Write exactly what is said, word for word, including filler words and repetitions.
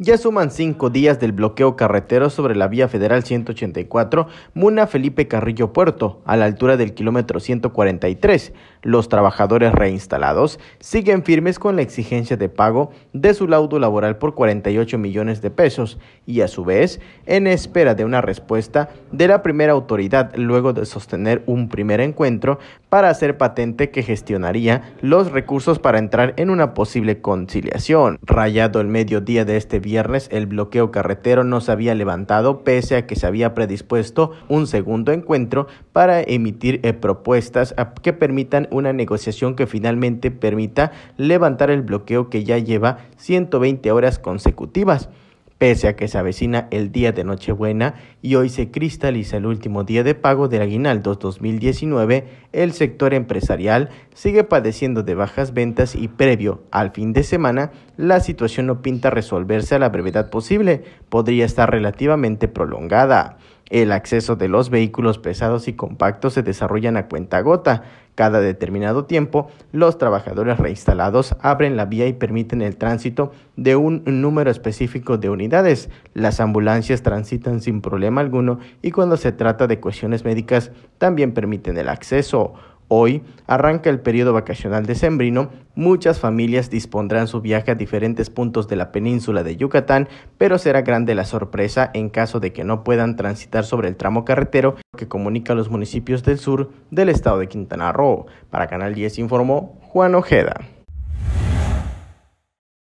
Ya suman cinco días del bloqueo carretero sobre la vía federal ciento ochenta y cuatro Muna Felipe Carrillo Puerto, a la altura del kilómetro ciento cuarenta y tres. Los trabajadores reinstalados siguen firmes con la exigencia de pago de su laudo laboral por cuarenta y ocho millones de pesos y, a su vez, en espera de una respuesta de la primera autoridad luego de sostener un primer encuentro para hacer patente que gestionaría los recursos para entrar en una posible conciliación. Rayado el mediodía de este viernes, viernes el bloqueo carretero no se había levantado, pese a que se había predispuesto un segundo encuentro para emitir eh, propuestas que permitan una negociación que finalmente permita levantar el bloqueo que ya lleva ciento veinte horas consecutivas. Pese a que se avecina el día de Nochebuena y hoy se cristaliza el último día de pago del aguinaldo dos mil diecinueve, el sector empresarial sigue padeciendo de bajas ventas y previo al fin de semana, la situación no pinta resolverse a la brevedad posible, podría estar relativamente prolongada. El acceso de los vehículos pesados y compactos se desarrollan a cuentagota. Cada determinado tiempo, los trabajadores reinstalados abren la vía y permiten el tránsito de un número específico de unidades. Las ambulancias transitan sin problema alguno y cuando se trata de cuestiones médicas también permiten el acceso. Hoy arranca el periodo vacacional decembrino, muchas familias dispondrán su viaje a diferentes puntos de la península de Yucatán, pero será grande la sorpresa en caso de que no puedan transitar sobre el tramo carretero que comunica los municipios del sur del estado de Quintana Roo. Para Canal diez informó Juan Ojeda.